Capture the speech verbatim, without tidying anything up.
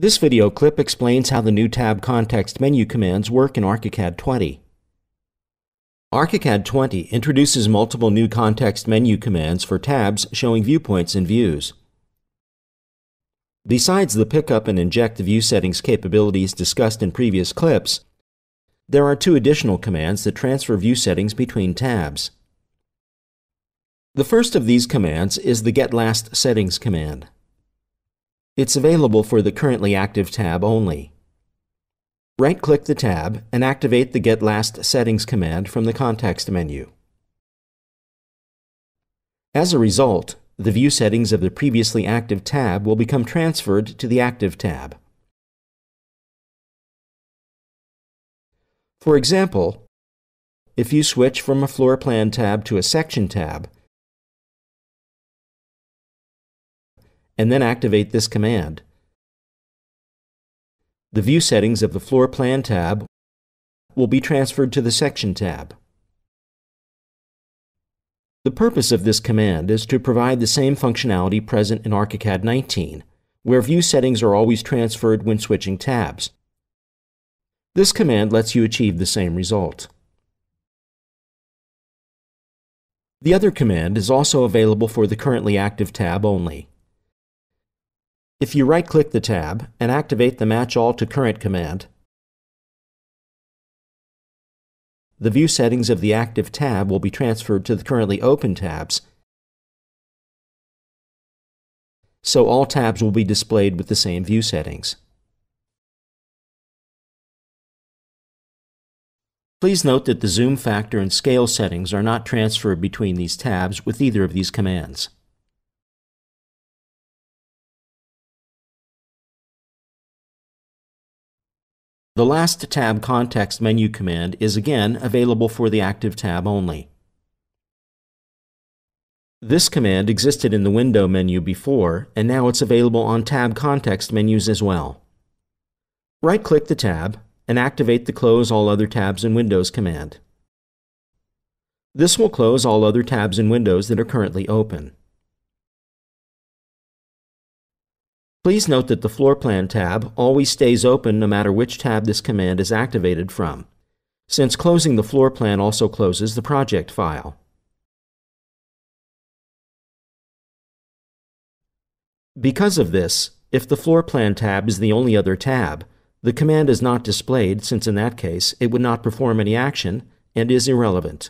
This video clip explains how the new tab context menu commands work in ARCHICAD twenty. ARCHICAD twenty introduces multiple new context menu commands for tabs showing viewpoints and views. Besides the pickup and inject view settings capabilities discussed in previous clips, there are two additional commands that transfer view settings between tabs. The first of these commands is the getLastSettings command. It's available for the currently active tab only. Right-click the tab and activate the getLastSettings command from the context menu. As a result, the view settings of the previously active tab will become transferred to the active tab. For example, if you switch from a floor plan tab to a section tab, and then activate this command, the view settings of the floor plan tab will be transferred to the section tab. The purpose of this command is to provide the same functionality present in ARCHICAD nineteen, where view settings are always transferred when switching tabs. This command lets you achieve the same result. The other command is also available for the currently active tab only. If you right-click the tab and activate the Match All to Current command, the view settings of the active tab will be transferred to the currently open tabs, so all tabs will be displayed with the same view settings. Please note that the zoom factor and scale settings are not transferred between these tabs with either of these commands. The last tab context menu command is again available for the active tab only. This command existed in the window menu before, and now it's available on tab context menus as well. Right-click the tab and activate the Close All Other Tabs and Windows command. This will close all other tabs and windows that are currently open. Please note that the Floor Plan tab always stays open no matter which tab this command is activated from, since closing the floor plan also closes the project file. Because of this, if the Floor Plan tab is the only other tab, the command is not displayed, since in that case it would not perform any action and is irrelevant.